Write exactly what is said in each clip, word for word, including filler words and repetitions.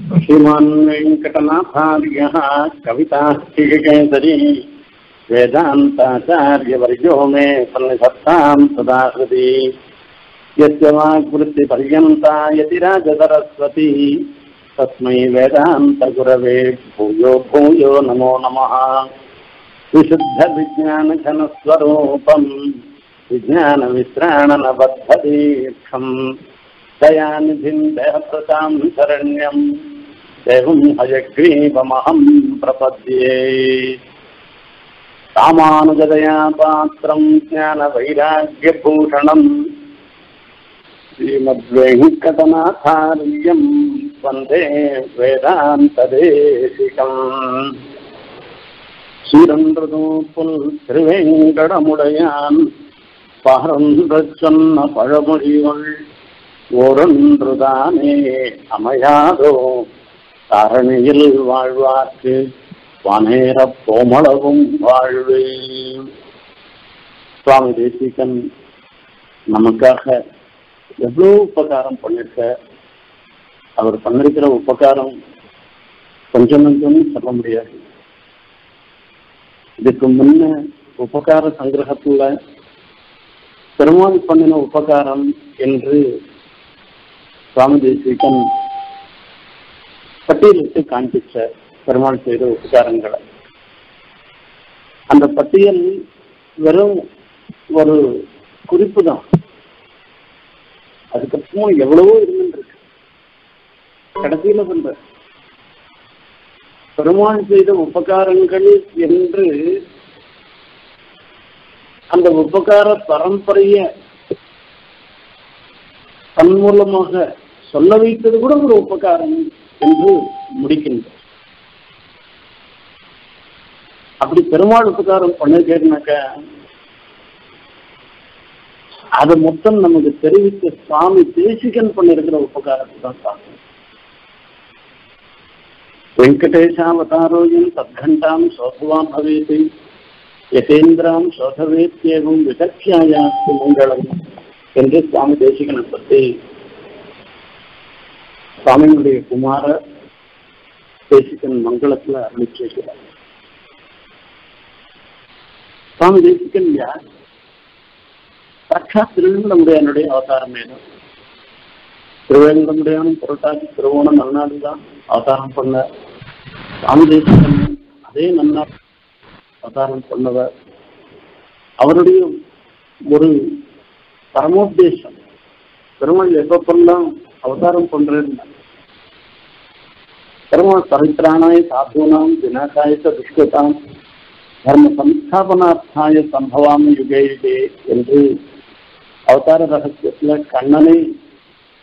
श्रीमान्वेंकटनाथार्यः कवितास्तिककेसरी वेदान्ताचार्यवर्यो मे सन्निधत्तां सदाहृदि यस्य वाक्वृत्तिपर्यन्ता यतिराजसरस्वती तस्मै वेदान्तगुरवे भूयो भूयो नमो नमः। विशुद्धविज्ञानघनस्वरूपं विज्ञानवित्राणनबद्धदीक्षम् दयानिधिं शरण्यं देवं हयग्रीवमहं प्रपद्ये। रामानुजदया पात्रं ज्ञानवैराग्यभूषणं श्रीमद्वेङ्कटनाथार्यं वन्दे वेदान्तदेशिकं। श्रीरन्ध्रदूपुल् श्रीवेङ्कटमुडयान् पारन्द्रचन्न पळमुळियुळ् ஓரொன்றுதானே அமையாதோ தாரணியில் வாழ்வார்க்கு வானேரப் போமளவும் வாழ்வே. சுவாமி தேசிகன் நமக்காக எவ்வளோ உபகாரம் பண்ணிருக்க. அவர் பண்ணிருக்கிற உபகாரம் கொஞ்சம் கொஞ்சம்னு சொல்ல முடியாது. இதுக்கு முன்ன உபகார சங்கிரகத்துல பெருமாள் பண்ணின உபகாரம் என்று சுவாமி தேசிகன் பட்டியலிட்டு காண்பிச்ச பெருமாள் செய்த உபகாரங்களை, அந்த பட்டியல் வெறும் ஒரு குறிப்பு தான். அதுக்கப்புறம் எவ்வளவோ இருந்துருக்கு. கடைசியில பண்ற பெருமாள் செய்த உபகாரங்கள் என்று அந்த உபகார பரம்பரைய தன் மூலமாக சொல்ல வைத்தது கூட ஒரு உபகாரம் என்று முடிக்கின்றோம். அப்படி பெருமாள் உபகாரம் பண்ணிருக்கேன்னாக்க அது மொத்தம் நமக்கு தெரிவித்த சுவாமி தேசிகன் பண்ணிருக்கிற உபகாரத்தை தான் பார்க்கணும். வெங்கடேஷாவதாரோயம் சத்கண்டாம் சோசவாம் பவேதி யதேந்திராம் சோசவேத்யேவம் விதக்ஷாயாஸ்து மங்களம் என்று சுவாமி தேசிகனை பற்றி சுவாமியினுடைய குமார தேசிகன் மங்களத்துல அருளிச்சு வைக்கிறார். சுவாமி தேசிகன் யார்? சாட்சாத் திருவேங்கடமுடையானுடைய அவதாரம் ஏதும். திருவேங்கடமுடையானும் புரட்டாசி திருவோணம் நன்னாடு தான் அவதாரம் பண்ண. சுவாமி தேசிகன் அதே நன்னாடு அவதாரம் பண்ணவர். அவருடைய ஒரு பரமோபதேசம் பெருமாள் எப்பப்பெல்லாம் அவதாரம் பண்றேன், பெருமாள் பரித்ராணாய சாதுனாம் விநாசாய துஷ்கதாம் தர்ம சம்ஸ்தாபனார்த்தாய சம்பவாம யுகே யுகே என்று அவதார ரகசியத்துல கண்ணனை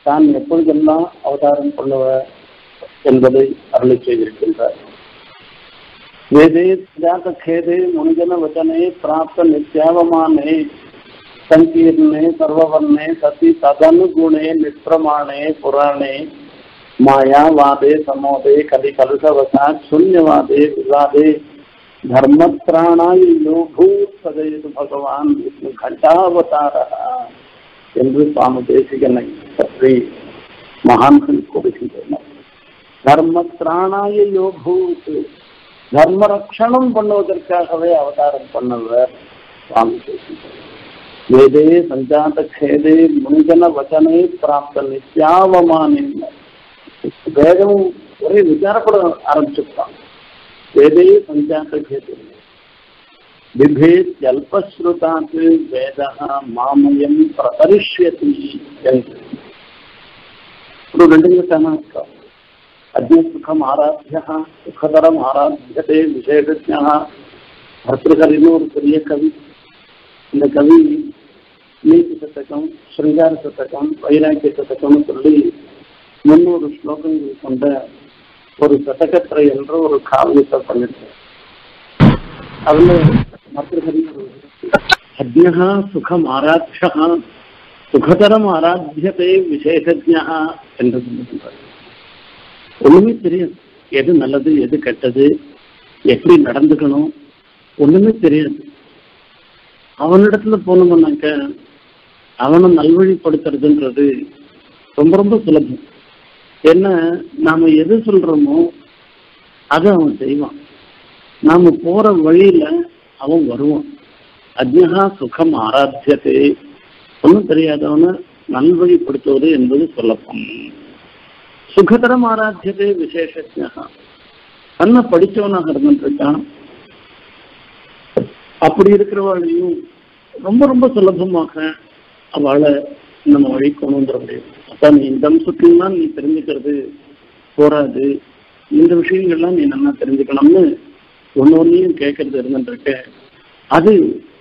தான் எப்பொழுதெல்லாம் அவதாரம் பண்ணுவ என்பதை அருளை செய்திருக்கின்றார். வேதே சுஜாதேதே முனிஜன வச்சனே பிராப்த நித்யாவமானே संकीर्णे सर्ववर्णे सति तदनुगुणे निष्प्रमाणे पुराणे मायावादे समोदे कलि कलुषवशा शून्यवादे विवादे धर्मत्राणाय यो भूत सदयतु भगवान विष्णु घटावतारः என்று சுவாமி தேசிகனை பற்றி மகான்கள் கூறுகின்றனர். தர்மத்ராணாய யோ பூத், தர்ம ரக்ஷணம் பண்ணுவதற்காகவே அவதாரம் பண்ணவர் சுவாமி தேசிகன். வேதே சஞ்சாதேதே முனிஜன வச்சனே பிராப்த நித்யாவமான, வேதம் ஒரே விசாரப்பட ஆரம்பிச்சுட்டான். வேதே சஞ்சாதேதே விபேத் அல்பஸ்ருதாத் வேத மாமயம் பிரபரிஷ்யதி என்று ஒரு ரெண்டு விதத்தான இருக்கான். அத்யசுகம் ஆராத்தியா சுகதரம் ஆராத்தியதே விசேஷஜா பர்திருகரின்னு ஒரு பெரிய கவி. இந்த கவி நீதி சதகம், ஸ்ருங்கார சதகம், வைராக்கிய சதகம்னு சொல்லி முன்னூறு ஸ்லோகங்கள் கொண்ட ஒரு சதகத்திரை என்ற ஒரு காவியத்தை பண்ணிருக்கேன். அதுல அக்ஞா சுகம் ஆராத்யா சுகதரம் ஆராத்தியதே விசேஷஜா என்று சொல்லியிருக்கிறார். ஒண்ணுமே தெரியாது, எது நல்லது எது கெட்டது எப்படி நடந்துக்கணும் ஒண்ணுமே தெரியாது. அவனிடத்துல போனோம்னாக்க அவனை நல்வழிப்படுத்துறதுன்றது ரொம்ப ரொம்ப சுலபம். என்ன நாம எது சொல்றோமோ அதை அவன் செய்வான். நாம போற வழியில அவன் வருவான். அஜ்ஞா சுகம் ஆராத்தியதே, ஒன்றும் தெரியாதவனை நல்வழிப்படுத்துவது என்பது சொல்லப்போம். சுகதரம் ஆராத்தியதே விசேஷஜ்ஞா, தன்னை படித்தவனாக இருந்துட்டு இருக்கான். அப்படி இருக்கிறவாழையும் ரொம்ப ரொம்ப சுலபமாக அவளை நம்ம வழி கொண்டுற முடியும். அப்ப நீ இந்த சுற்றிலாம் நீ தெரிஞ்சுக்கிறது போராது, இந்த விஷயங்கள்லாம் நீ நல்லா தெரிஞ்சுக்கணும்னு ஒன்று ஒன்றையும் கேட்கறது இருந்துட்டு அது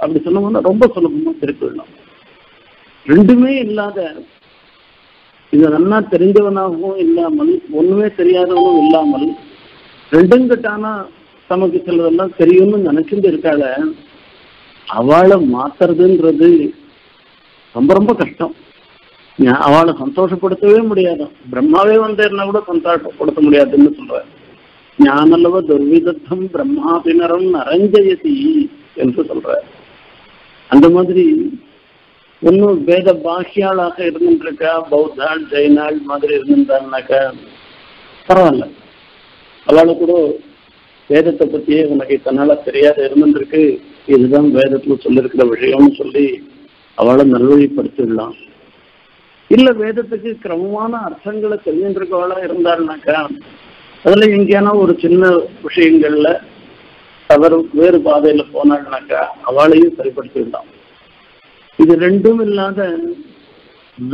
அப்படி சொன்னோம்னா ரொம்ப சுலபமா தெரிஞ்சுக்கலாம். ரெண்டுமே இல்லாத இதை நல்லா தெரிஞ்சவனாகவும் இல்லாமல் ஒண்ணுமே தெரியாதவனும் இல்லாமல் ரெண்டும் கிட்டானா தமக்கு சிலதெல்லாம் தெரியும்னு நினைச்சுட்டு இருக்காத அவளை மாத்துறதுன்றது ரொம்ப ரொம்ப கஷ்டம். அவளை சந்தோஷப்படுத்தவே முடியாது. பிரம்மாவே வந்தேன்னா கூட சந்தோஷப்படுத்த முடியாதுன்னு சொல்றாரு. ஞானலவ துர்விதத்தம் பிரம்மா பிணரம் நரஞ்சயதி என்று சொல்றாரு. அந்த மாதிரி ஒன்னும் வேத பாஷியாளாக இருந்துட்டு இருக்கா, பௌத்தாள் ஜெயினாள் மாதிரி இருந்திருந்தாங்கனாக்கா பரவாயில்ல, அவளை கூட வேதத்தை பத்தியே உனக்கு தன்னால தெரியாத இருந்துருக்கு, இதுதான் வேதத்துல சொல்லிருக்கிற விஷயம்னு சொல்லி அவளை நல்வழிப்படுத்திடலாம். இல்ல வேதத்துக்கு கிரமமான அர்த்தங்களை தெரிஞ்சிருக்கவளா இருந்தாள்னாக்கா அதுல எங்கேயானா ஒரு சின்ன விஷயங்கள்ல தவறு வேறு பாதையில போனாள்னாக்கா அவளையும் சரிப்படுத்திடலாம். இது ரெண்டும் இல்லாத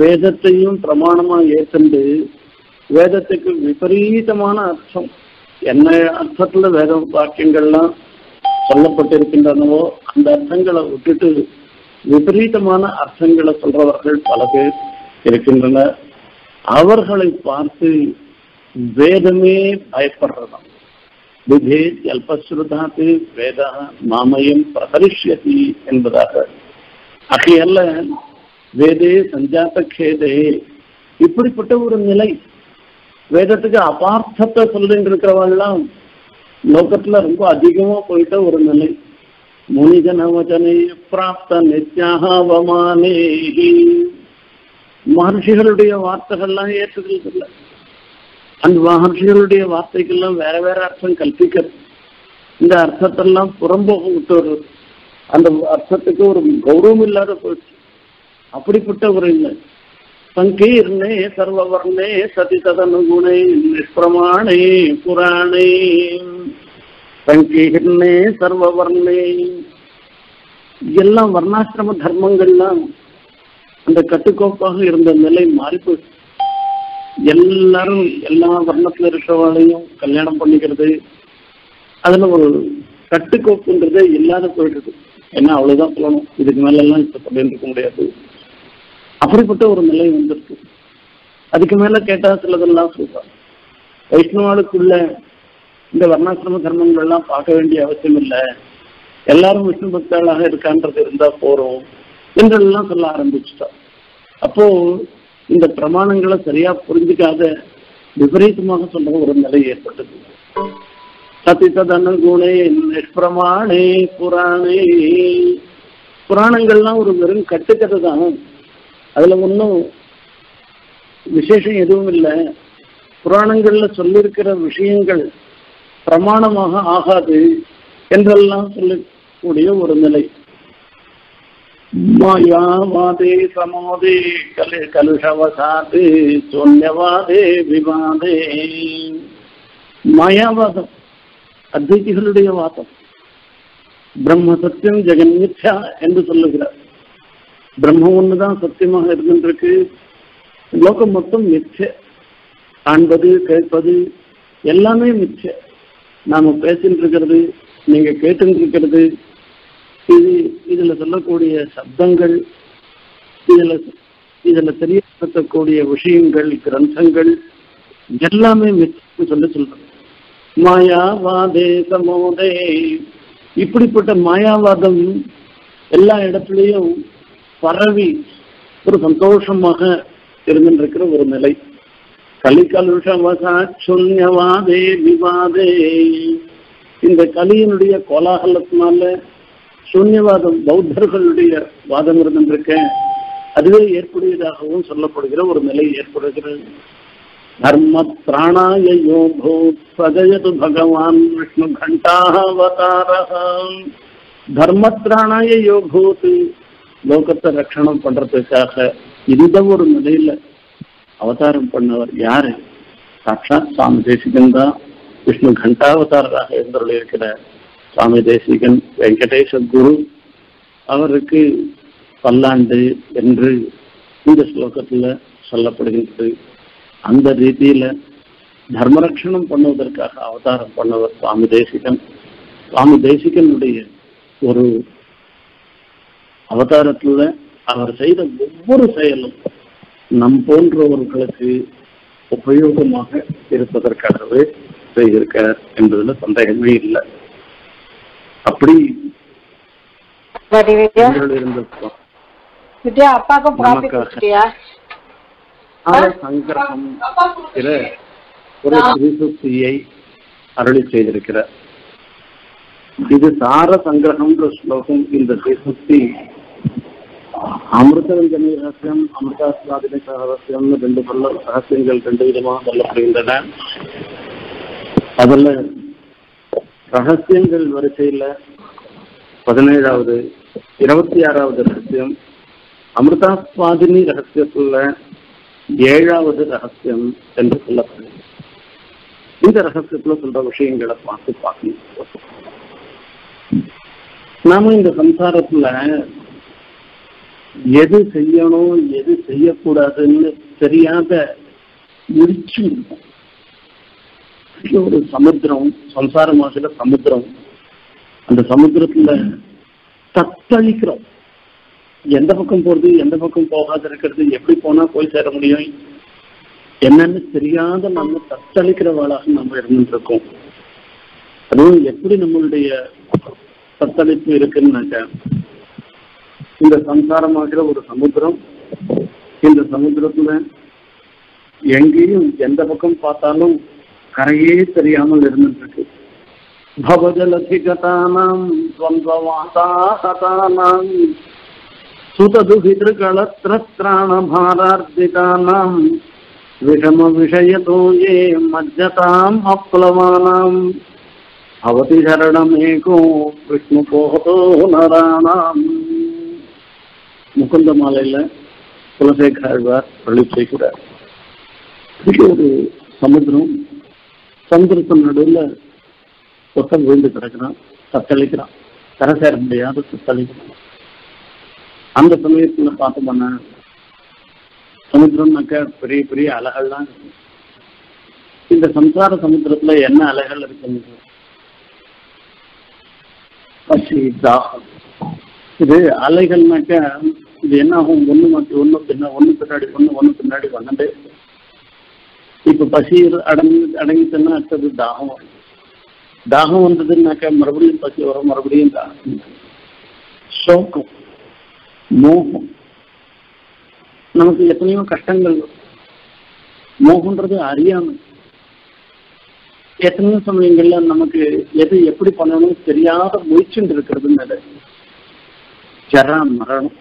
வேதத்தையும் பிரமாணமா ஏற்கண்டு வேதத்துக்கு விபரீதமான அர்த்தம் என்ன அர்த்தத்துல வேத வாக்கியங்கள்லாம் சொல்லப்பட்டிருக்கின்றனவோ அந்த அர்த்தங்களை விட்டுட்டு விபரீதமான அர்த்தங்களை சொல்றவர்கள் பல பேர் இருக்கின்றனர். அவர்களை பார்த்து வேதமே பயப்படுறதாம். விதே அல்பஸ்ருதாத்து வேத மாமயம் பிரகரிஷ்யதி என்பதாக. அகையல்ல வேதே சஞ்சாத்த கேதே, இப்படிப்பட்ட ஒரு நிலை வேதத்துக்கு அபார்த்தத்தை சொல்லிட்டு இருக்கிறவெல்லாம் லோகத்துல ரொம்ப அதிகமா போயிட்ட ஒரு நிலை. முனிஜனவச்சனை பிராப்த நித்யாவமானே, மகர்ஷிகளுடைய வார்த்தைகள்லாம் ஏற்றுக்கிறது இல்லை. அந்த மகர்ஷிகளுடைய வார்த்தைகள்லாம் வேற வேற அர்த்தம் கல்பிக்கிறது. இந்த அர்த்தத்தெல்லாம் புறம்போக விட்டு ஒரு அந்த அர்த்தத்துக்கு ஒரு கௌரவம் இல்லாத போயிடுச்சு. அப்படிப்பட்ட ஒரு இல்லை. சங்கீர்ணே சர்வவர்ணே சதி ததனுகுணே நிஷ்பிரமாணே புராணே, சங்கீர்ணே சர்வவர்ணே எல்லாம் வர்ணாசிரம தர்மங்கள்லாம் அந்த கட்டுக்கோப்பாக இருந்த நிலை மாறி போயிடுச்சு. எல்லாரும் எல்லா வர்ணத்துல இருக்கிறவங்களையும் கல்யாணம் பண்ணிக்கிறது, அதுல ஒரு கட்டுக்கோப்புன்றதே இல்லாத போயிடுறது. ஏன்னா அவ்வளவுதான் சொல்லணும், இதுக்கு மேல எல்லாம் இப்ப அப்படின்னு இருக்க முடியாது. அப்படிப்பட்ட ஒரு நிலை வந்திருக்கு. அதுக்கு மேல கேட்டா சிலதெல்லாம் சொல்றாங்க. வைஷ்ணவாளுக்குள்ள இந்த வர்ணாசிரம தர்மங்கள் எல்லாம் பார்க்க வேண்டிய அவசியம் இல்லை, எல்லாரும் விஷ்ணு பக்தாளாக இருக்கான்றது இருந்தா போறோம் என்றெல்லாம் சொல்ல ஆரம்பிச்சுட்டா. அப்போ இந்த பிரமாணங்களை சரியா புரிஞ்சுக்காத விபரீதமாக சொல்ற ஒரு நிலை ஏற்பட்டது. சதி ததன குணே நிஷ்பிரமாணே புராணே, புராணங்கள்லாம் ஒரு வெறும் கட்டுக்கதை தான், அதுல ஒன்றும் விசேஷம் எதுவும் இல்லை. புராணங்கள்ல சொல்லியிருக்கிற விஷயங்கள் பிரமாணமாக ஆகாது என்றெல்லாம் சொல்லக்கூடிய ஒரு நிலை. மாயாவாதே சமோதே கலி கலுஷவசாதே சூன்யவாதே விவாதே, மாயாவாதம் அத்வைதிகளுடைய வாதம். பிரம்ம சத்தியம் ஜெகன் மித்யா என்று சொல்லுகிறார். பிரம்மம் ஒண்ணுதான் சத்தியமாக இருந்துருக்கு, லோகம் மொத்தம் மிச்சை. காண்பது கேட்பது எல்லாமே மிச்சை. நாம பேசிட்டு இருக்கிறது நீங்க கேட்டு இருக்கிறது, இது இதுல சொல்லக்கூடிய சப்தங்கள், இதுல இதுல தெரியப்படுத்தக்கூடிய விஷயங்கள் கிரந்தங்கள் எல்லாமே மிச்சம் சொல்லி சொல்றது மாயாவாதே சமோதே. இப்படிப்பட்ட மாயாவாதம் எல்லா இடத்துலையும் பரவி ஒரு சந்தோஷமாக இருந்திருக்கிற ஒரு நிலை. கலிகலுஷவசாட்சுன்யவாதே விவாதே, இந்த கலியினுடைய கோலாகலத்தினால சூன்யவாதம் பௌத்தர்களுடைய வாதம் இருந்திருக்க அதுவே ஏற்புடையதாகவும் சொல்லப்படுகிற ஒரு நிலை ஏற்படுகிறது. धर्म प्राणाय यो भूत् सजयतु भगवान् विष्णु घंटावतारः धर्म प्राणाय यो भूत् लोकत्ते रक्षणम पண்றதுக்காக இதுதான் ஒரு நிலையில அவதாரம் பண்ணவர் யார் சாட்சாத் சுவாமி தேசிகன் தான் விஷ்ணு கண்டாவதாரராக இருந்தருளி இருக்கிற சுவாமி தேசிகன் வெங்கடேச குரு அவருக்கு பல்லாண்டு என்று இந்த ஸ்லோகத்தில் சொல்லப்படுகிறது அந்த ரீதியில் தர்மரட்சணம் பண்ணுவதற்காக அவதாரம் பண்ணவர் சுவாமி தேசிகன் சுவாமி தேசிகனுடைய ஒரு அவதாரத்தில் அவர் செய்த ஒவ்வொரு செயலும் நம் போன்றவர்களுக்கு உபயோகமாக இருப்பதற்காகவே செய்திருக்கார் என்பதுல சந்தேகமே இல்லை அப்படி சங்கரகம் ஒரு திருசுத்தியை அருளி செய்திருக்கிறார் இது சார சங்கிரகம் ஸ்லோகம் இந்த திருசுத்தி அமிர்தரஞ்சனி ரகசியம் அமிர்தாஸ்வாதினி ரகசியம் ரெண்டு பல்ல ரகசியங்கள் ரெண்டு விதமாக சொல்லப்படுகின்றன அதில் ரகசியங்கள் வரிசையில் பதினேழாவது இருபத்தி ஆறாவது ரகசியம் அமிர்தாஸ்வாதினி ரகசியத்தில் ஏழாவது ரகசியம் என்று சொல்லப்படுகிறது இந்த ரகசியத்தில் சொல்ற விஷயங்களை பார்த்து பார்க்கணும் நாம இந்த சம்சாரத்துல எது செய்யணும் எது செய்யக்கூடாதுன்னு தெரியாத முடிச்சு ஒரு சமுத்திரம் சம்சாரமாக சமுத்திரம் அந்த சமுத்திரத்துல தத்தளிக்கிறோம் எந்த பக்கம் போறது எந்த பக்கம் போகாது இருக்கிறது எப்படி போனா போய் சேர முடியும் என்னன்னு தெரியாத நம்ம தத்தளிக்கிறவளாக நம்ம இருந்துருக்கோம் அதுவும் எப்படி நம்மளுடைய தத்தளிப்பு இருக்குன்னு இந்த சம்சாரமாகிற ஒரு சமுத்திரம் இந்த சமுத்திரத்துல எங்கேயும் எந்த பக்கம் பார்த்தாலும் கரையே தெரியாமல் இருந்துருக்கு பவஜலதிகதானாம் த்வந்தவாதாஹதானாம் சுததுஹித்ருகலத்ரத்ராணபாரார்த்திதானாம் விஷம விஷயதோயே மஜ்ஜதாம் அப்ளவானாம் பவதி சரணமேகோ விஷ்ணு போகதோ நராணாம் முகுந்த மாலையில குலசேகராழ்வார் அருளி செய்கிறார் ஒரு சமுத்திரம் சமுத்திரத்தின் நடுவில் ஒத்தம் விழுந்து கிடக்கிறான் தத்தளிக்கிறான் கரை சேர முடியாத தத்தளிக்கிறான் அந்த சமயத்தில் பார்த்தோம்னா சமுத்திரம்னாக்க பெரிய பெரிய அலைகள்லாம் இருக்கு இந்த சம்சார சமுத்திரத்துல என்ன அலைகள் இருக்குன்னு பசி தாகம் இது அலைகள்னாக்க இது என்ன ஆகும் ஒன்று மாற்றி ஒன்று பின்ன ஒன்று பின்னாடி ஒன்று ஒன்று பின்னாடி வந்துட்டு இப்போ பசி அடங்கி அடங்கிச்சுன்னா அடுத்தது தாகம் வரும் தாகம் வந்ததுன்னாக்கா மறுபடியும் பசி வரும் மறுபடியும் தாகம் சோகம் மோகம் நமக்கு எத்தனையோ கஷ்டங்கள் மோகன்றது அறியாமை எத்தனையோ சமயங்கள்ல நமக்கு எது எப்படி பண்ணணும்னு தெரியாத முயற்சின்னு இருக்கிறதுனால ஜரா மரணம்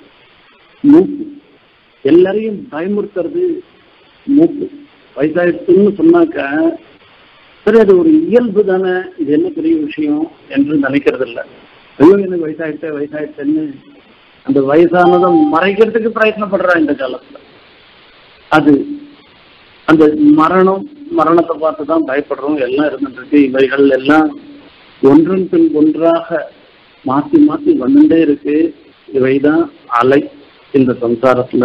மூப்பு எல்லாரையும் பயமுறுத்துறது மூப்பு வயசாயிடுச்சுன்னு சொன்னாக்க சரி அது ஒரு இயல்பு தானே இது என்ன பெரிய விஷயம் என்று நினைக்கிறது இல்லை ஐயோ எனக்கு வயசாயிடுச்சே வயசாயிடுச்சேன்னு அந்த வயசானதை மறைக்கிறதுக்கு பிரயத்னப்படுறான் இந்த காலத்துல அது அந்த மரணம் மரணத்தை பார்த்து தான் பயப்படுறோம் எல்லாம் இருந்துட்டு இவைகள் எல்லாம் ஒன்றன் பின் ஒன்றாக மாற்றி மாற்றி வந்துட்டே இருக்கு இவைதான் அலை இந்த சம்சாரத்துல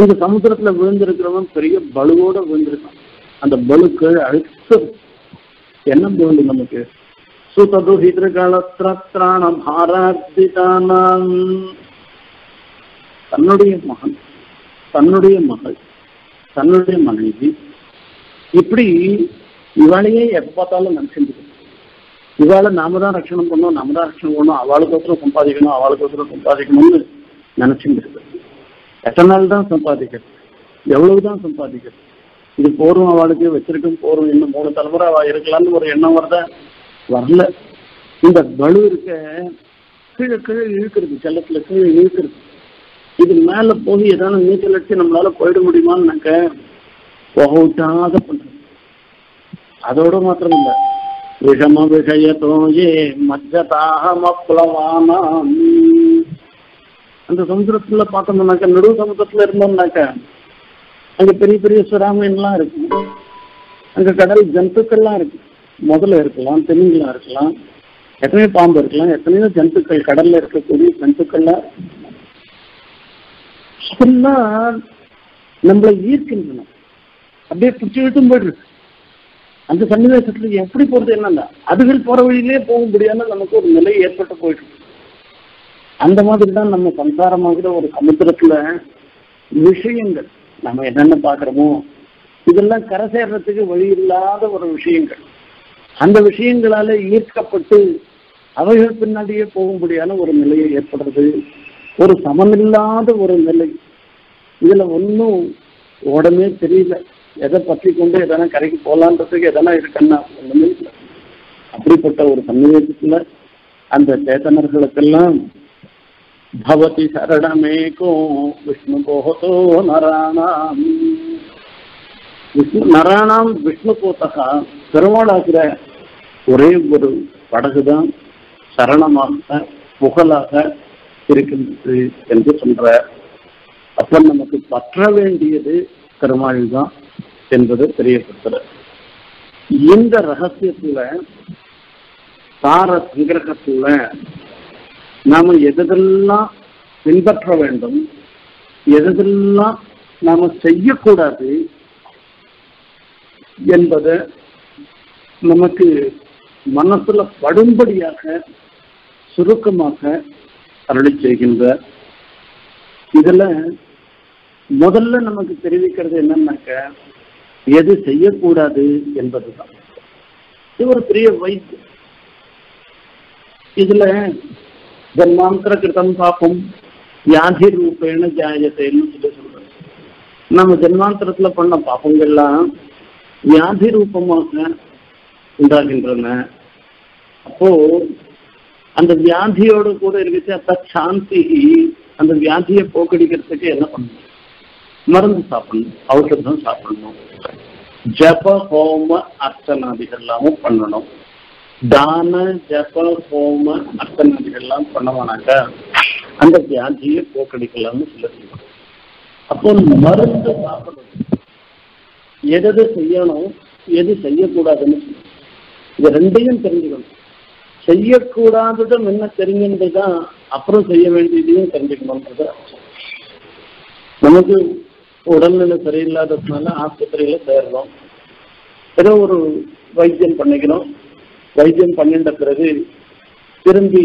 இந்த சமுத்திரத்துல விழுந்திருக்கிறவன் பெரிய பலுவோட விழுந்திருக்கான் அந்த பலுக்கு அழுத்த என்ன போகுது நமக்கு தன்னுடைய மகன் தன்னுடைய மகள் தன்னுடைய மனைவி இப்படி இவளையே எப்ப பார்த்தாலும் நினைச்சிருக்கு இவாளை நாம தான் ரட்சணம் பண்ணணும் நாம தான் ரட்சணம் பண்ணணும் அவளுக்கோசரம் சம்பாதிக்கணும் அவளுக்கோசரம் சம்பாதிக்கணும்னு நினைச்சுட்டு இருக்கு எத்தனை நாள் தான் சம்பாதிக்கிறது எவ்வளவுதான் சம்பாதிக்கிறது இது போரும் அவளுக்கு வச்சிருக்கும் போரும் இன்னும் மூணு தலைமுறை அவ இருக்கலாம்னு ஒரு எண்ணம் வரத வரல இந்த பலு இருக்க கீழே கீழே இழுக்கிறது செல்லத்துல கீழே இழுக்கிறது இது மேல போய் ஏதாவது நீச்சல் அடிச்சு நம்மளால போயிட முடியுமான்னு நாங்க போகாத பண்றோம். அதோட மாத்திரம் இல்லை, விஷம விஷயத்தோ ஏ மஜ்ஜதாகமப்ளவானாம். அந்த சமுத்திரத்துல பார்த்தோம்னாக்கா, நடு சமுத்திரத்துல இருந்தோம்னாக்கா அங்க பெரிய பெரிய சுறாமீன்லாம் இருக்கு, அங்க கடல் ஜந்துக்கள்லாம் இருக்கு, முதல்ல இருக்கலாம், தெலுங்குலாம் இருக்கலாம், எத்தனையோ பாம்பு இருக்கலாம், எத்தனையோ ஜந்துக்கள் கடல்ல இருக்கக்கூடிய ஜந்துக்கள்லாம் நம்மளை ஈர்க்கின்றன. அப்படியே பிடிச்சி விட்டும் போயிடுது. அந்த சன்னிவேசத்துல எப்படி போறது என்னன்னா, அதுகள் போற வழியிலே போக முடியாம நமக்கு ஒரு நிலை ஏற்பட்டு போயிட்டு. அந்த மாதிரி தான் நம்ம சம்சாரமாகிற ஒரு சமுத்திரத்துல விஷயங்கள் நம்ம என்னென்ன பாக்குறோமோ இதெல்லாம் கரை சேர்றதுக்கு வழி இல்லாத ஒரு விஷயங்கள், அந்த விஷயங்களால ஈர்க்கப்பட்டு அவைகள் பின்னாடியே போகும்படியான ஒரு நிலையை ஏற்படுறது, ஒரு சமமில்லாத ஒரு நிலை. இதுல ஒன்றும் உடனே தெரியல, எதை பற்றி கொண்டு எதனா கரைக்கு போகலான்றதுக்கு எதனா இருக்குன்னா ஒன்றுமே இல்லை. அப்படிப்பட்ட ஒரு சன்னிவேசத்துல அந்த சேத்தனர்களுக்கெல்லாம் பவதி சரணமேகோ விஷ்ணு போகதோ நராணாம். விஷ்ணு நராணாம் விஷ்ணு போத்தகா பெருமாளாகிற ஒரே ஒரு படகுதான் சரணமாக புகழாக இருக்கின்றது என்று சொல்ற. அப்ப நமக்கு பற்ற வேண்டியது பெருமாள் தான் என்பது தெரியப்படுத்துற. இந்த ரகசியத்துல ஸார ஸங்க்ரஹத்துல நாம எதெல்லாம் பின்பற்ற வேண்டும், எதெல்லாம் நாம செய்யக்கூடாது என்பதை நமக்கு மனசுல படும்படியாக சுருக்கமாக அருளி செய்கின்ற. இதுல முதல்ல நமக்கு தெரிவிக்கிறது என்னன்னாக்க, எது செய்யக்கூடாது என்பதுதான். இது ஒரு பெரிய வைத்து. இதுல ஜன்மாந்திர கிருத்தம் பாப்பம் வியாதி ரூபேன ஜாயத்தைன்னு சொல்லி சொல்றோம். நம்ம ஜன்மாந்திரத்துல பண்ண பாப்பங்கள்லாம் வியாதி ரூபமாக உண்டாகின்றன. அப்போ அந்த வியாதியோடு கூட இருந்துச்சு அப்ப சாந்தி. அந்த வியாதியை போக்கடிக்கிறதுக்கு என்ன பண்ணணும்? மருந்து சாப்பிடணும், ஔஷதம் சாப்பிடணும், ஜப ஹோம அர்ச்சனாதிகள்லாமும் பண்ணணும். தான ஜப ஹோம அர்ச்சனாதிகள்லாம் பண்ணவனாக்கா அந்த வியாதியை போக்கடிக்கலாம்னு சொல்லி. அப்போ மருந்து சாப்பிடணும், எது செய்யணும் எது செய்யக்கூடாதுன்னு சொல்லணும். இது ரெண்டையும் தெரிஞ்சுக்கணும். செய்யக்கூடாததும் என்ன தெரிஞ்சுதான் அப்புறம் செய்ய வேண்டியதையும் தெரிஞ்சுக்கணும்ன்றது. நமக்கு உடல்நிலை சரியில்லாததுனால ஆஸ்பத்திரியில சேர்றோம், ஏதோ ஒரு வைத்தியம் பண்ணிக்கணும். வைத்தியம் பண்ணிட்ட பிறகு திரும்பி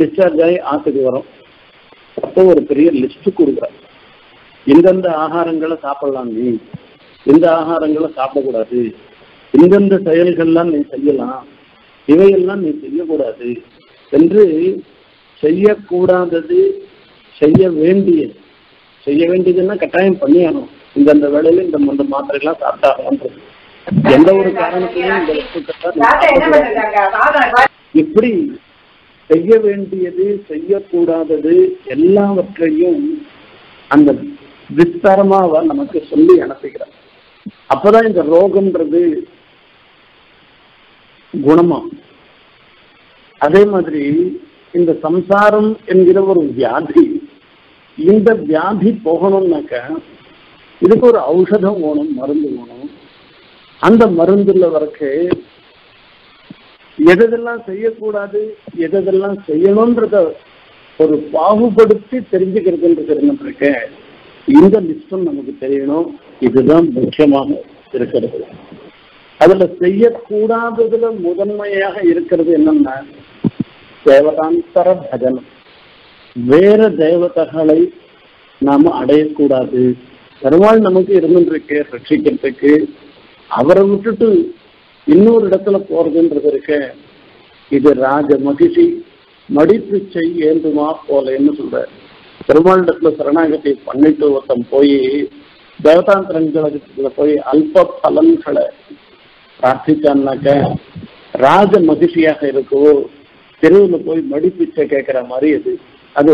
டிஸ்சார்ஜ் ஆகி ஆத்துக்கு வரும். அப்போ ஒரு பெரிய லிஸ்ட் கொடுக்குறாங்க, எந்தெந்த ஆகாரங்களை சாப்பிடலாம், நீ எந்த ஆகாரங்களை சாப்பிடக்கூடாது, எந்தெந்த செயல்கள்லாம் நீ செய்யலாம், இவையெல்லாம் நீ செய்யக்கூடாது என்று. செய்யக்கூடாதது செய்ய வேண்டியது, செய்ய வேண்டியதுன்னா கட்டாயம் பண்ணியாகணும். இந்தந்த வேலையில இந்த இந்த மாத்திரைலாம் சாப்பிட்டாங்க, எந்த ஒரு காரணத்திலையும் இந்த லட்சம் இப்படி செய்ய வேண்டியது செய்யக்கூடாதது எல்லாவற்றையும் அந்த விஸ்தாரமாக நமக்கு சொல்லி அனுப்புகிறார். அப்பதான் இந்த ரோகம்ன்றது குணமா. அதே மாதிரி இந்த சம்சாரம் என்கிற ஒரு வியாதி, இந்த வியாதி போகணும்னாக்க இதுக்கு ஒரு ஔஷதம் வேணும், மருந்து வேணும். அந்த மருந்துள்ள வரைக்கு எதெல்லாம் செய்யக்கூடாது எதெல்லாம் செய்யணும்ன்றத ஒரு பாகுபடுத்தி தெரிஞ்சுக்கிறதுன்றதுக்கு இந்த லிஸ்டும் நமக்கு தெரியணும். இதுதான் முக்கியமாக இருக்கிறது. அதுல செய்யக்கூடாததுல முதன்மையாக இருக்கிறது என்னன்னா தேவதாந்தர பஜனம். வேற தேவதைகளை நாம அடையக்கூடாது. பெருமாள் நமக்கு இருந்துருக்கு ரட்சிக்கிறதுக்கு, அவரை விட்டுட்டு இன்னொரு இடத்துல போறதுன்றது இருக்க. இது ராஜ மகிழ்ச்சி மடிப்பிச்சை ஏந்துமா போலன்னு சொல்ற. பெருமாள் இடத்துல சரணாகத்தை பண்ணிட்டு ஒருத்தம் போய் தேவதாந்திரங்களத்துல போய் அல்ப பலன்களை பிரார்த்திச்சான்னாக்க ராஜ மகிழ்ச்சியாக இருக்கோ, தெருவில் போய் மடிப்பிச்சை கேட்கிற மாதிரி அது அது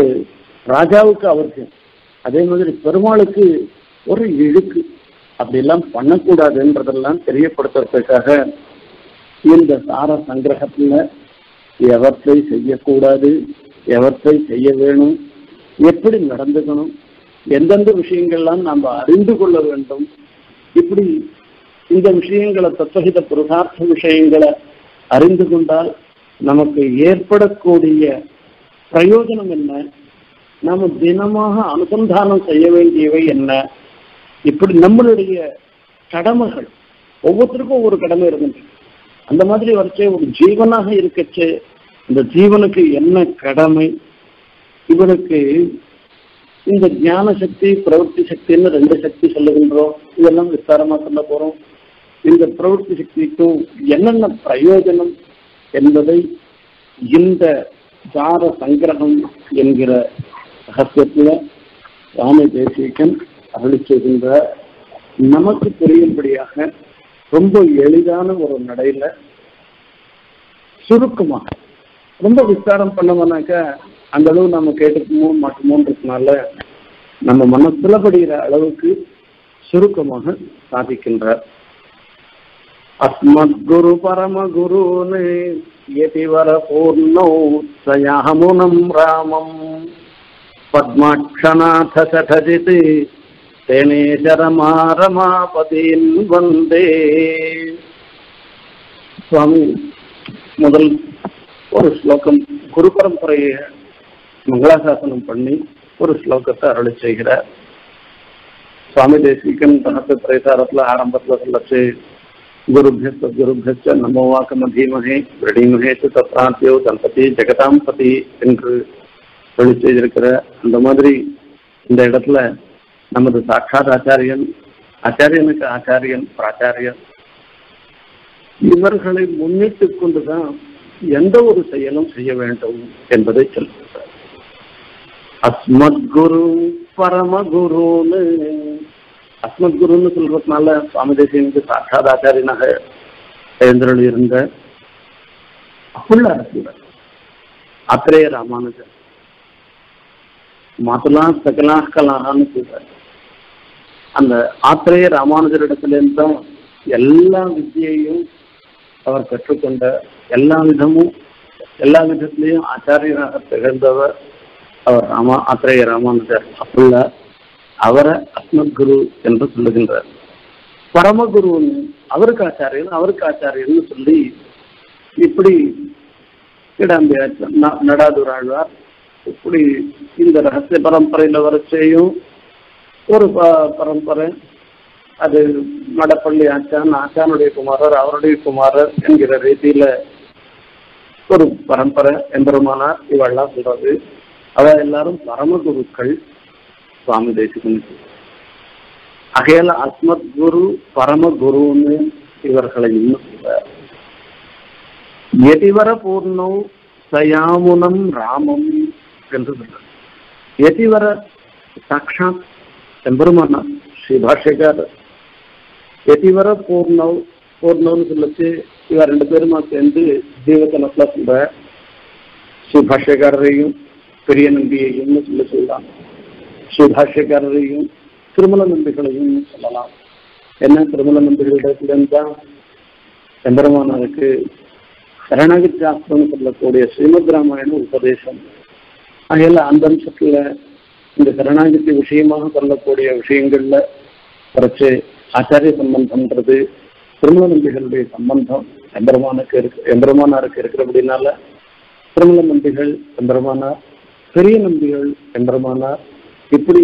ராஜாவுக்கு அவருக்கு அதே மாதிரி பெருமாளுக்கு ஒரு இழுக்கு. அப்படியெல்லாம் பண்ணக்கூடாதுன்றதெல்லாம் தெரியப்படுத்துறதுக்காக இந்த சார சங்கிரகத்தில் எவற்றை செய்யக்கூடாது, எவற்றை செய்ய வேணும், எப்படி நடந்துக்கணும், எந்தெந்த விஷயங்கள்லாம் நாம் அறிந்து கொள்ள வேண்டும், இப்படி இந்த விஷயங்களை தத்துவஹித புருஷார்த்த விஷயங்களை அறிந்து கொண்டால் நமக்கு ஏற்படக்கூடிய பிரயோஜனம் என்ன, நாம் தினமாக அனுசந்தானம் செய்ய வேண்டியவை என்ன, இப்படி நம்மளுடைய கடமைகள் ஒவ்வொருத்தருக்கும் ஒவ்வொரு கடமை இருக்கின்றன. அந்த மாதிரி வரைச்சே ஒரு ஜீவனாக இருக்கச்சு இந்த ஜீவனுக்கு என்ன கடமை, இவனுக்கு இந்த ஞான சக்தி பிரவர்த்தி சக்தின்னு ரெண்டு சக்தி சொல்லுகின்றோம். இதெல்லாம் விஸ்தாரமாக சொல்ல போகிறோம். இந்த பிரவர்த்தி சக்திக்கும் என்னென்ன பிரயோஜனம் என்பதை இந்த ஸார ஸங்க்ரஹம் என்கிற ரகசியத்தில் சுவாமி தேசிகன் அருளி செய்கின்ற நமக்கு புரியும்படியாக ரொம்ப எளிதான ஒரு நடையில சுருக்கமாக, ரொம்ப விஸ்தாரம் பண்ணோம்னாக்கா அந்த அளவு நம்ம கேட்டுக்குமோ மாட்டோமோன்றதுனால நம்ம மனசுலப்படுகிற அளவுக்கு சுருக்கமாக சாதிக்கின்றார். அஸ்மத் குரு பரம குருன்னு எதிவர பூர்ணோ சயாமுனம் ராமம் பத்மாட்சநாத சடஜித் தேனேசரமா ரமாபதின் வந்தே. சுவாமி முதல் ஒரு ஸ்லோகம் குரு பரம்பரையை மங்களாசாசனம் பண்ணி ஒரு ஸ்லோகத்தை அருளி செய்கிறார். சுவாமி தேசிகன் தனது பிரசாரத்தில் ஆரம்பத்தில் சொல்லச்சு குருபியஸ்த குருபியஸ்த நமோவாக்க மதீமகே விரடிமகே தத்ராந்தியோ தன்பதி ஜெகதாம்பதி என்று அருளி செய்திருக்கிற அந்த மாதிரி இந்த இடத்துல நமது சாட்சாத் ஆச்சாரியன், ஆச்சாரியனுக்கு ஆச்சாரியன் பிராச்சாரியன், இவர்களை முன்னிட்டு கொண்டுதான் எந்த ஒரு செயலும் செய்ய வேண்டும் என்பதை சொல்கிறார். அஸ்மத் குரு பரமகுருன்னு அஸ்மத் குருன்னு சொல்றதுனால சுவாமி தேசிகனுக்கு சாட்சாத் ஆச்சாரியனாக எழுந்தருள் இருந்த அப்புள்ள அரசர் ஆத்திரேய ராமானுஜர் மாதுலாம் சகலாகலாகான்னு சொல்றார். அந்த ஆத்திரேய ராமானுஜர் இடத்துலேருந்து தான் எல்லா வித்தியையும் அவர் பெற்றுக்கொண்ட, எல்லா விதமும் எல்லா விதத்திலையும் ஆச்சாரியராக திகழ்ந்தவர் அவர் ராமா ஆத்திரேய ராமானுஜர் அப்புள்ள. அவரை அஸ்மத் குரு என்று சொல்லுகின்றார். பரமகுருன்னு அவருக்கு ஆச்சாரியன், அவருக்கு ஆச்சாரியன்னு சொல்லி இப்படி கிடாம்பியா நடாதூர் ஆழ்வார் இப்படி இந்த ரகசிய பரம்பரையில வரைச்சையும் ஒரு ப பரம்பரை அது மடப்பள்ளி ஆச்சான், ஆச்சானுடைய குமாரர், அவருடைய குமாரர் என்கிற ரீதியில ஒரு பரம்பரை எம்பெருமானார் இவெல்லாம் சொல்றது. அவ எல்லாரும் பரமகுருக்கள் சுவாமி தேசிகனுக்கு. ஆகையால அஸ்மத் குரு பரமகுருன்னு இவர்களை இன்னும் சொல்றார். எதிவர பூர்ணோ சயாமுனம் ராமம் என்று சொல்றார். எதிவர சாட்சாத் எம்பெருமானார். ஸ்ரீ பாஷ்யக்கார் எதிவர பூர்ணவ் பூர்ணவன்னு சொல்லிச்சு இவர் ரெண்டு பேருமா சேர்ந்து ஜீவத்தனத்தில் சொல்ற ஸ்ரீ பாஷ்யக்காரரையும் பெரிய நம்பியையும்னு சொல்லி சொல்லலாம். ஸ்ரீ பாஷ்யக்காரரையும் திருமல நம்பிகளையும் சொல்லலாம். ஏன்னா திருமல நம்பிகளிடத்துலேருந்து தான் எம்பெருமானாருக்கு சரணாகதி சாஸ்திரம்னு சொல்லக்கூடிய ஸ்ரீமத் ராமாயண உபதேசம். ஆகையில அந்த அம்சத்தில் இந்த சரணாகதி விஷயமாக சொல்லக்கூடிய விஷயங்கள்ல குறைச்சு ஆச்சாரிய சம்பந்தம்ன்றது திருமல நம்பிகளுடைய சம்பந்தம் எம்பெருமானுக்கு இருக்கு, எம்பெருமானாருக்கு இருக்கிறபடினால திருமல நம்பிகள் எம்பெருமானார், பெரிய நம்பிகள் எம்பெருமானார், இப்படி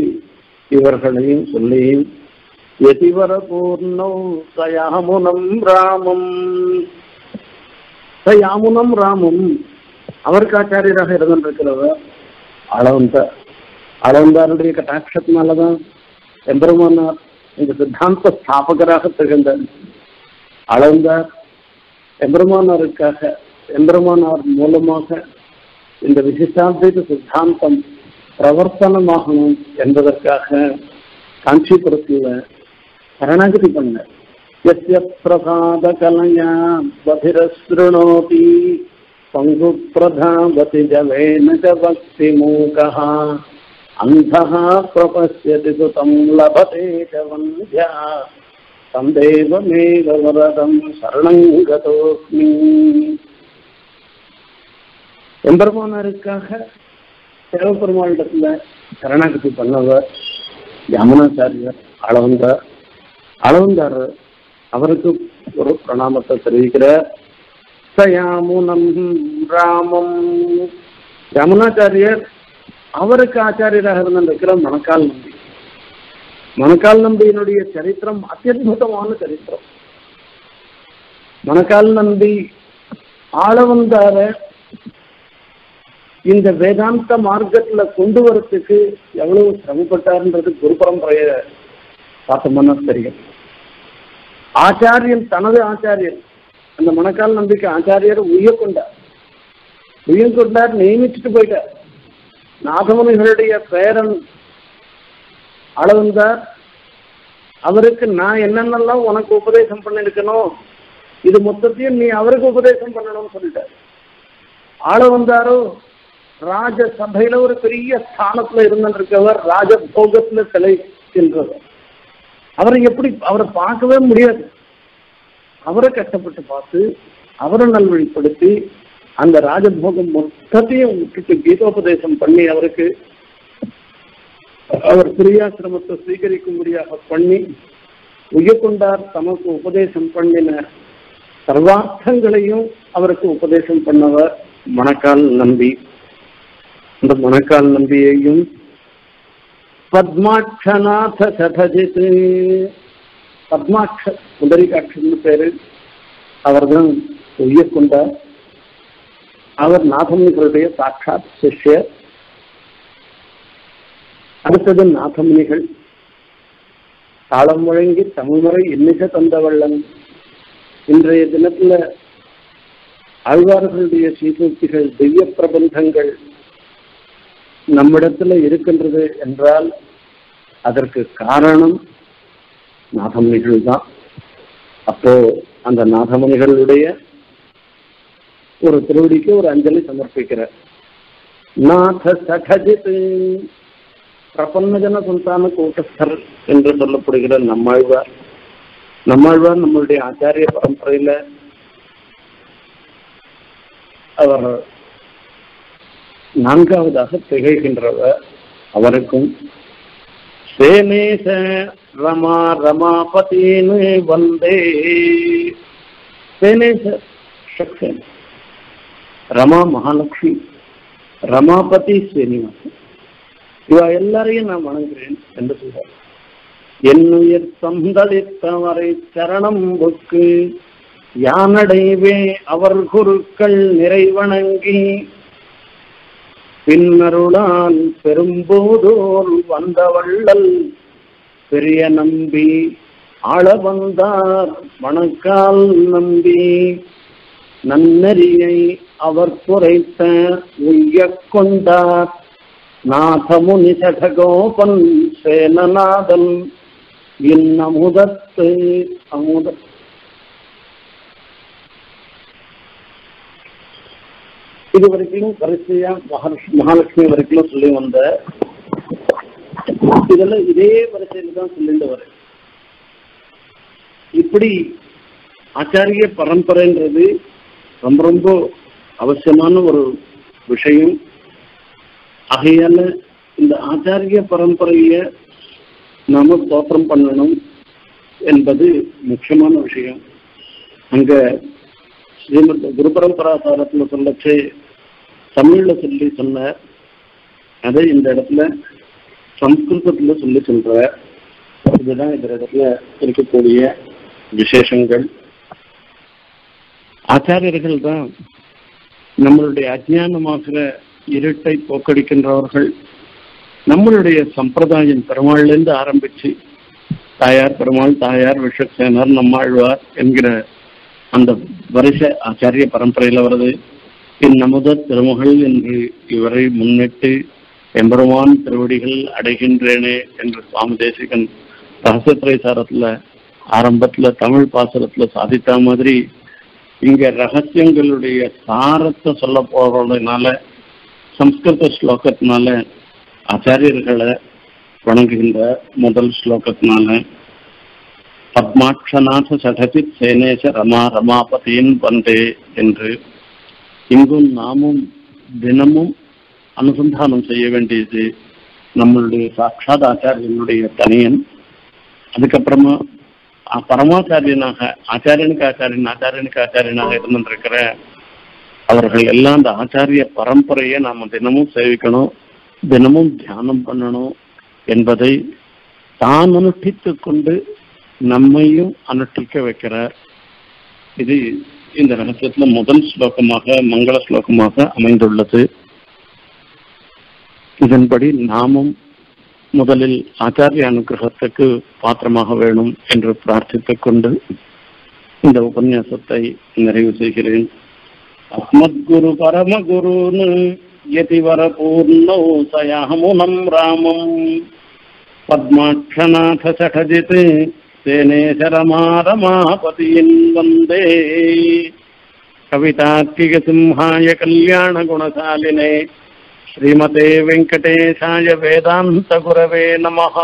இவர்களையும் சொல்லியும் எதிவர பூர்ணோ சயாமுனம் ராமம். சயாமுனம் ராமம் அவருக்கு ஆச்சாரியராக இருந்திருக்கிறவர் அளவந்த அளவந்தாருடைய கட்டாட்சத்தினாலதான் எம்பெருமானார் இந்த சித்தாந்த ஸ்தாபகராக திகழ்ந்த அளவந்தார் எம்பெருமானாருக்காக, எம்பெருமானார் மூலமாக இந்த விசிஷ்டாத்வைத சித்தாந்தம் பிரவர்த்தனமாகணும் என்பதற்காக காஞ்சிபுரத்தில் சரணாகதி பண்ண யஸ்ய பிரபாத கலையா பபிரஸ்ருணோதி பங்கு பிரதாபதி ஜவேன ஜவக்தி மூகஹா अंधः प्रपश्यति सुतं लभते च वन्द्या तं देवमेव वरदं शरणं गतोऽस्मि। எம்பெருமானாருக்காக சிவபெருமானிடத்துல சரணாகதி பண்ணவர் யமுனாச்சாரியர் அளவந்தார். அளவந்தார் அவருக்கு ஒரு பிரணாமத்தை தெரிவிக்கிறார். சயாமுனம் ராமம் யமுனாச்சாரியர் அவருக்கு ஆச்சாரியராக இருந்த இருக்கிறார் மணக்கால் நம்பி. மணக்கால் நம்பியினுடைய சரித்திரம் அத்தியுதமான சரித்திரம். மணக்கால் நம்பி ஆளவந்தார இந்த வேதாந்த மார்க்கத்துல கொண்டு வரத்துக்கு எவ்வளவு சிரமப்பட்டார்ன்றது குரு பரம்பரைய பார்த்தோம்னா தெரியும். ஆச்சாரியன் தனது ஆச்சாரியன் அந்த மணக்கால் நம்பிக்கை ஆச்சாரியரை உயர்கொண்டார். உயர்கொண்டார் நியமிச்சுட்டு போயிட்டார். நாகமுனிகளுடைய பேரன் அளவந்தார் அவருக்கு நான் என்னென்னலாம் உனக்கு உபதேசம் பண்ணிருக்கணும் இது மொத்தத்தையும் நீ அவருக்கு உபதேசம் பண்ணணும்னு சொல்லிட்டார். அளவந்தாரோ ராஜ சபையில ஒரு பெரிய ஸ்தானத்துல இருந்திருக்கவர், ராஜபோகத்துல சிலை சென்றவர். அவரை எப்படி அவரை பார்க்கவே முடியாது. அவரை கஷ்டப்பட்டு பார்த்து அவரை நல்வழிப்படுத்தி அந்த ராஜபோகம் மொத்தத்தையும் விட்டுட்டு கீதோபதேசம் பண்ணி அவருக்கு அவர் சிறியாசிரமத்தை ஸ்வீகரிக்கும்படியாக பண்ணி உயர்கொண்டார். தமக்கு உபதேசம் பண்ணின சர்வார்த்தங்களையும் அவருக்கு உபதேசம் பண்ணவர் மணக்கால் நம்பி. அந்த மணக்கால் நம்பியையும் பத்மாட்சநாத சதஜித் பத்மாட்ச சுந்தரிகாட்சன்னு பேரு அவர்தான் உயர்கொண்டார். அவர் நாதமுனிகளுடைய சாட்சாத் சிஷ்யர். அடுத்தது நாதமுனிகள் தாளம் முழங்கி தமிழ்முறை இன்னிசை தந்தவள்ளன். இன்றைய தினத்துல ஆழ்வார்களுடைய சீர்திருத்திகள் திவ்ய பிரபந்தங்கள் நம்மிடத்துல இருக்கின்றது என்றால் அதற்கு காரணம் நாதமுனிகள் தான். அப்போ அந்த நாதமுனிகளுடைய ஒரு திருவடிக்கு ஒரு அஞ்சலி சமர்ப்பிக்கிற நாத சகஜித் பிரபன்னஜன சுல்தான கூட்டஸ்தர் என்று சொல்லப்படுகிற நம்மாழ்வார். நம்மாழ்வார் நம்மளுடைய ஆச்சாரிய பரம்பரையில அவர் நான்காவதாக திகழ்கின்றவர். அவருக்கும் சேனேச ரமா ரமாபதினு வந்தே சேனேச சக்சேன ரமா மகாலட்சுமி ரமாபதி ஸ்ரீனிவாசன் இவா எல்லாரையும் நான் வணங்குகிறேன் என்று சொல்றார். என்னுயிர் சந்தளித்தவரை சரணம் புக்கு யானடைவே அவர் குருக்கள் நிறைவணங்கி பின்னருளான் பெரும்போதோர் வந்தவள்ளல் பெரிய நம்பி ஆளவந்தார் மணக்கால் நம்பி நன்னெறியை அவர் குறைத்த உய்யக் கொண்டார் நாதமுனி சடகோபன் சேனநாதன் இன்னமுதத்து அமுத. இது வரைக்கும் வரிசையா மகாலட்ச மகாலட்சுமி வரைக்கும் சொல்லி வந்த இதுல இதே வரிசையில தான் சொல்லிட்டு வர. இப்படி ஆச்சாரிய பரம்பரைன்றது ரொம்ப ரொம்ப அவசியமான ஒரு விஷயம். ஆகையால இந்த ஆச்சாரிய பரம்பரைய நாம தோற்றம் பண்ணணும் என்பது முக்கியமான விஷயம். அங்க ஸ்ரீமத் குரு பரம்பராசாரத்துல சொல்லச்சு தமிழ்ல சொல்லி சொன்ன அதை இந்த இடத்துல சம்ஸ்கிருதத்துல சொல்லி சொல்ற. இதுதான் இந்த இடத்துல இருக்கக்கூடிய விசேஷங்கள். ஆச்சாரியர்கள் தான் நம்மளுடைய அஜ்ஞானமாகிற இருட்டை போக்கடிக்கின்றவர்கள். நம்மளுடைய சம்பிரதாயம் பெருமாள்லேருந்து ஆரம்பிச்சு தாயார் பெருமாள் தாயார் விஸ்வக்சேனர் நம்மாழ்வார் என்கிற அந்த வரிசை ஆச்சாரிய பரம்பரையில் வருது. இந்நமுத திருமகள் என்று இவரை முன்னிட்டு எம்பெருமான் திருவடிகள் அடைகின்றேனே என்று சுவாமி தேசிகன் ரகசியத்துறை சாரத்துல ஆரம்பத்துல தமிழ் பாசுரத்துல சாதித்த மாதிரி இங்க ரகசியங்களுடைய சாரத்தை சொல்ல போறதுனால சம்ஸ்கிருத ஸ்லோகத்தினால आचार्य वणंगुगिன்ற मुदल श्लोकत्तिनाल पद्माक्षनाथ सठति सेनेश रमा रमापतिन वंदे एंड्रु इंगुम नामुम दिनमुम अनुसंधानम செய்ய வேண்டியது நம்மளுடைய சாட்சாத் ஆச்சாரியனுடைய தனியன் அதுக்கப்புறமா பரமாச்சாரியனாக ஆச்சாரியனுக்கு ஆச்சாரியன் ஆச்சாரியனுக்கு ஆச்சாரியனாக இருந்திருக்கிற அவர்கள் எல்லாம் அந்த ஆச்சாரிய பரம்பரையை நாம தினமும் சேவிக்கணும் தினமும் தியானம் பண்ணணும் என்பதை தான் அனுஷ்டித்துக் கொண்டு நம்மையும் அனுஷ்டிக்க வைக்கிறார். இது இந்த ரகசியத்துல முதல் ஸ்லோகமாக மங்கள ஸ்லோகமாக அமைந்துள்ளது. இதன்படி நாமும் முதலில் ஆச்சாரிய அனுகிரகத்துக்கு பாத்திரமாக வேணும் என்று பிரார்த்தித்துக் கொண்டு இந்த உபன்யாசத்தை நிறைவு செய்கிறேன். அஸ்மத்குரு பரமகுருன்னு यतिवर पूर्णौ सयामुनं रामं पद्माक्षनाथ सठजिते सेनेश रमा रमापतिं वन्दे कवितार्किक सिंहाय कल्याण गुणशालिने श्रीमते वेंकटेशाय वेदान्त गुरवे नमः.